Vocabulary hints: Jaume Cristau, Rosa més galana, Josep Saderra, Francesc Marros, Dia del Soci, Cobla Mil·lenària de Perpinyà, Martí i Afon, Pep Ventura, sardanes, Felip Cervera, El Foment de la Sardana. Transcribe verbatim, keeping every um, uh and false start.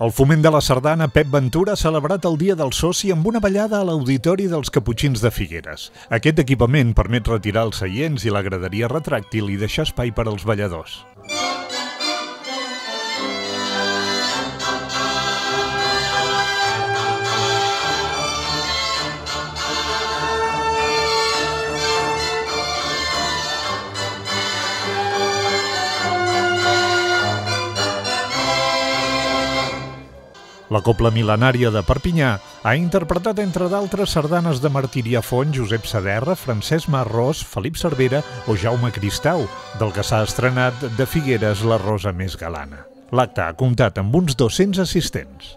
El Foment de la Sardana Pep Ventura ha celebrat el Dia del Soci amb una ballada a l'Auditori dels Caputxins de Figueres. Aquest equipament permet retirar els seients i la graderia retràctil i deixar espai per als balladors. La Cobla Mil·lenària de Perpinyà ha interpretat, entre d'altres, sardanes de Martí i Afon, Josep Saderra, Francesc Marros, Felip Cervera o Jaume Cristau, del que s'ha estrenat de Figueres la Rosa més galana. L'acte ha comptat amb uns dos-cents assistents.